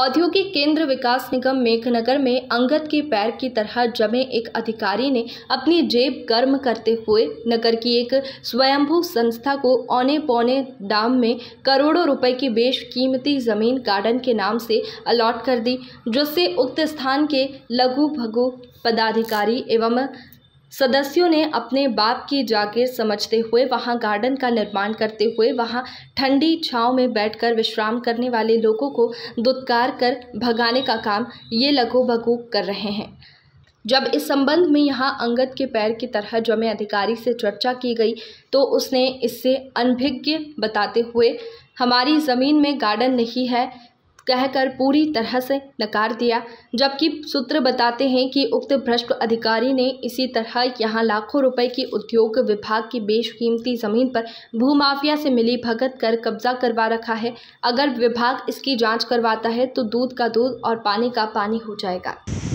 औद्योगिक केंद्र विकास निगम मेघनगर में अंगद के पैर की तरह जमे एक अधिकारी ने अपनी जेब गर्म करते हुए नगर की एक स्वयंभू संस्था को औने पौने दाम में करोड़ों रुपए की बेशकीमती जमीन गार्डन के नाम से अलॉट कर दी, जिससे उक्त स्थान के लघु भगु पदाधिकारी एवं सदस्यों ने अपने बाप की जागीर समझते हुए वहां गार्डन का निर्माण करते हुए वहां ठंडी छांव में बैठकर विश्राम करने वाले लोगों को दुत्कार कर भगाने का काम ये लघु भगु कर रहे हैं। जब इस संबंध में यहां अंगद के पैर की तरह जमे अधिकारी से चर्चा की गई तो उसने इससे अनभिज्ञ बताते हुए हमारी ज़मीन में गार्डन नहीं है कहकर पूरी तरह से नकार दिया, जबकि सूत्र बताते हैं कि उक्त भ्रष्ट अधिकारी ने इसी तरह यहां लाखों रुपए की उद्योग विभाग की बेशकीमती ज़मीन पर भूमाफिया से मिली भगत कर कब्जा करवा रखा है। अगर विभाग इसकी जांच करवाता है तो दूध का दूध और पानी का पानी हो जाएगा।